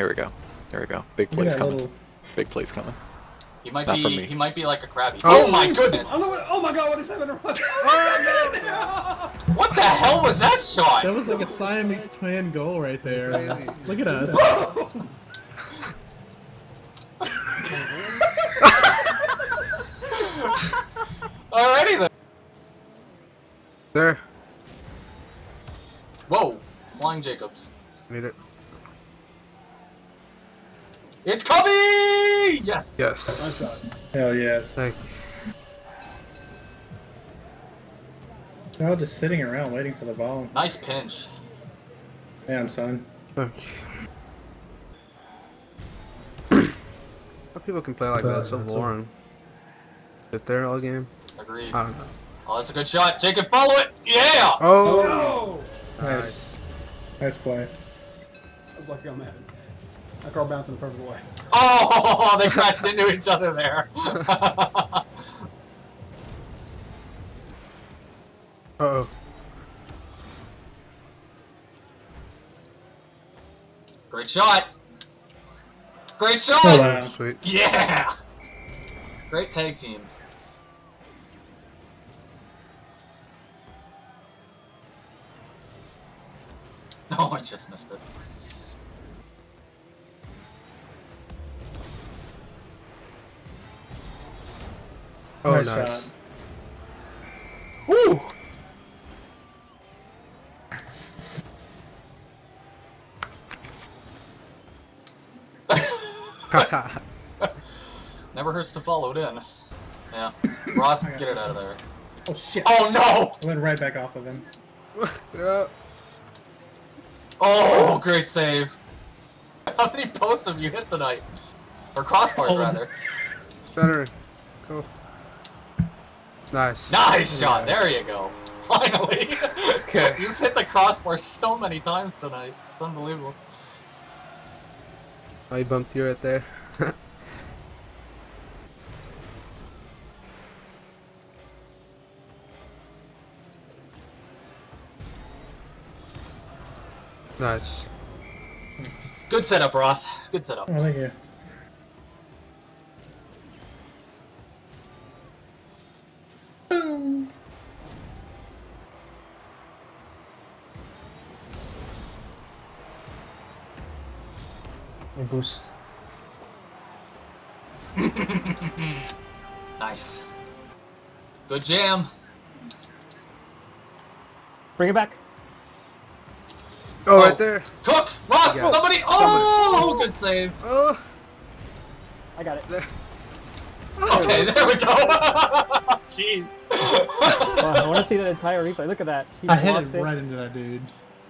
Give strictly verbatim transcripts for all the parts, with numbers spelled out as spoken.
Here we go. There we go. Big play's yeah, coming. Little... Big play's coming. He might Not be. He might be like a Krabby. Oh, oh my goodness! Oh, no, oh my God! What is happening? What the hell was that shot? That was like a Siamese twin goal right there. Look at us. Alrighty then. There. Whoa! Flying Jacobs. Need it. It's coming! Yes! Yes. Nice Hell yes. Thank you. They're all just sitting around waiting for the ball. Nice pinch. Damn, son. Fuck. How people can play like that? So boring. Sit there all game? Agreed. I don't know. Oh, that's a good shot. Jacob, follow it! Yeah! Oh! oh. Nice. Nice play. I was lucky on that. That car bounced in the perfect way. Oh, they crashed into each other there. uh oh. Great shot. Great shot. Oh, wow. Sweet. Yeah. Great tag team. No, I just missed it. Oh, nice. nice. Woo! Never hurts to follow it in. Yeah. Ross, get it out of there. Oh, shit. Oh, no! I went right back off of him. yeah. Oh, great save. How many posts have you hit tonight? Or crossbars, oh. rather. Better. Cool. Nice. Nice shot. Yeah. There you go. Finally. Okay. You've hit the crossbar so many times tonight. It's unbelievable. I bumped you right there. Nice. Good setup, Roth. Good setup. Oh, thank you. Boost. Nice. Good jam. Bring it back. Oh, oh. right there. Cook! Ross! Somebody. somebody! Oh! Good save. Oh. I got it. There. Okay, there we go. Jeez. Wow, I want to see that entire replay. Look at that. He I hit it, it right into that dude.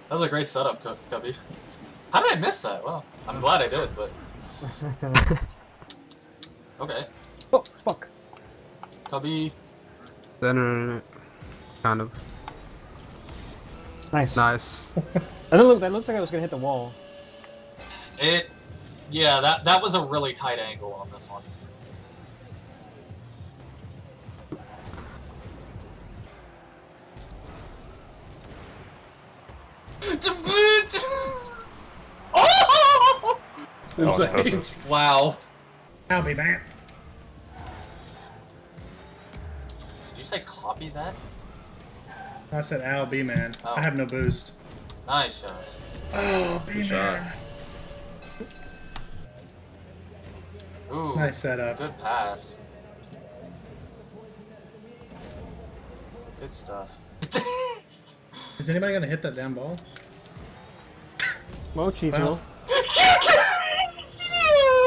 That was a great setup, Cubby. How did I miss that? Well, I'm glad I did, but... okay. Oh, fuck. Cubby. Then, kind of. Nice. Nice. That looks like I was going to hit the wall. It... Yeah, that, that was a really tight angle on this one. Oh, wow. Copy that. Did you say copy that? I said ow, Bman. Oh. I have no boost. Nice shot. Oh, Bman. Ooh. Nice setup. Good pass. Good stuff. Is anybody gonna hit that damn ball? MoCheese will.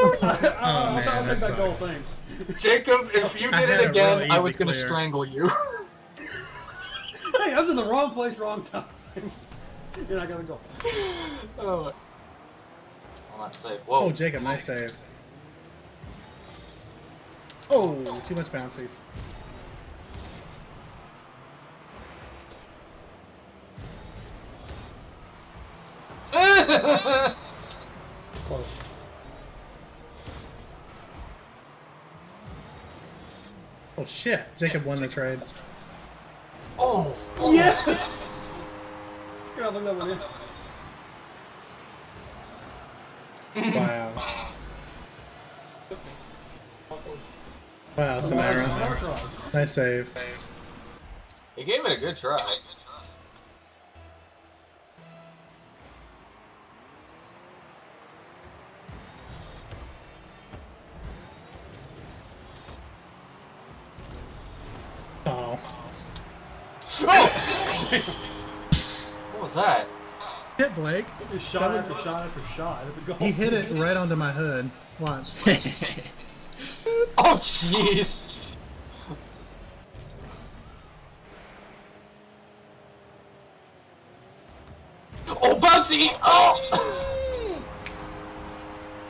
oh, I'll take that, that goal, thanks. Jacob, if you did it again, it really I was going to strangle you. Hey, I was in the wrong place, wrong time. You're not going to go. Oh, I'm not safe. Whoa. Oh, Jacob, nice save. Oh, too much bouncies. Close. Oh shit, Jacob won the trade. Oh! oh. Yes! God, look that one in. Wow. Wow, Samara. Nice save. He gave it a good try. Good try. What was that? Hit Blake. It was shot after shot after shot. He hit it right onto my hood. Watch. Oh, jeez. Oh, bouncy! Oh!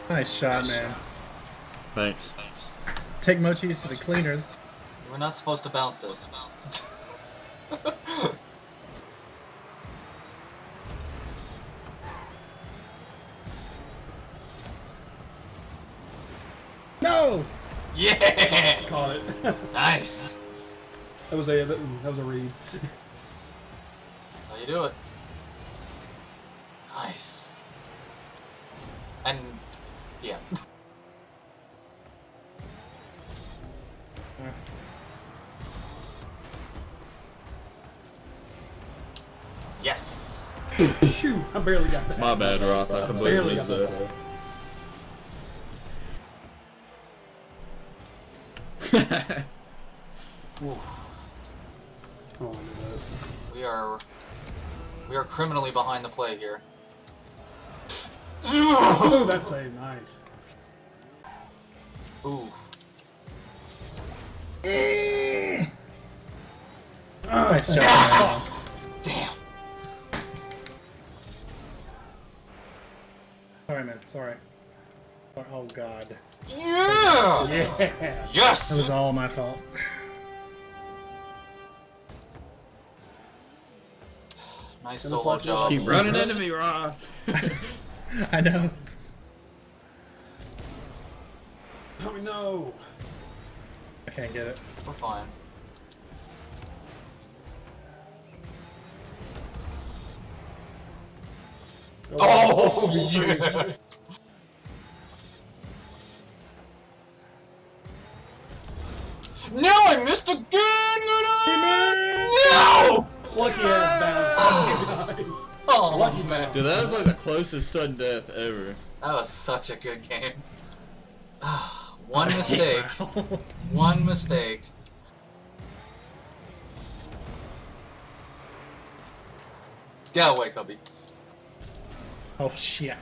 Nice shot, man. Thanks. Thanks. Take MoCheese to the cleaners. We're not supposed to bounce those. No! Yeah! Caught, caught it. Nice. That was a that was a read. That's how you do it. Nice. And yeah. Yes! Shoot! I barely got that. My bad, Roth. I completely missed that. Oof. Oh, no. We are... We are criminally behind the play here. Ooh, that's a nice. Ooh. Mm. Oh, nice shot. Ah! Sorry, man. Sorry. Oh, God. Yeah! Yeah! Yes! That was all my fault. Nice solo job. Keep running into me, Rob. I know. Oh, no. I can't get it. We're fine. Oh, oh yeah! No, I missed again! No! Lucky ass bounce. Oh, oh, lucky man. Dude, that was like the closest sudden death ever. That was such a good game. One mistake. One mistake. Get away, Cubby. Oh shit.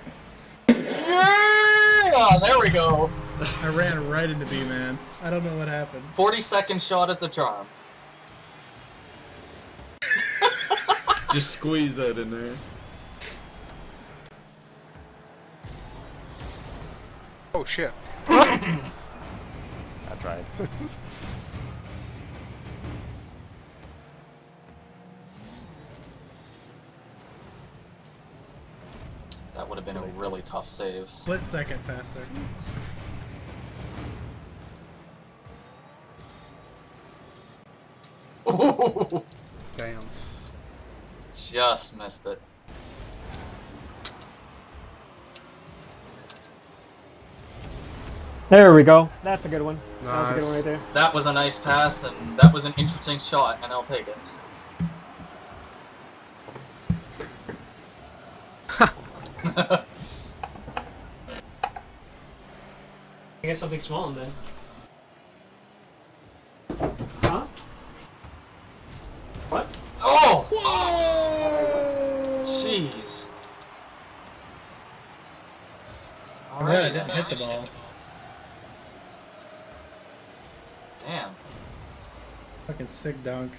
Yeah! There we go. I ran right into Bman. I don't know what happened. forty second shot at the charm. Just squeeze that in there. Oh shit. I tried. That would have been a really tough save. Split second faster. Oh! Damn. Just missed it. There we go. That's a good one. Nice. That was a good one right there. That was a nice pass, and that was an interesting shot, and I'll take it. I got something small in there. Huh? What? Oh! Whoa! Jeez. Alright, I didn't hit the ball. Damn. Fucking sick dunk.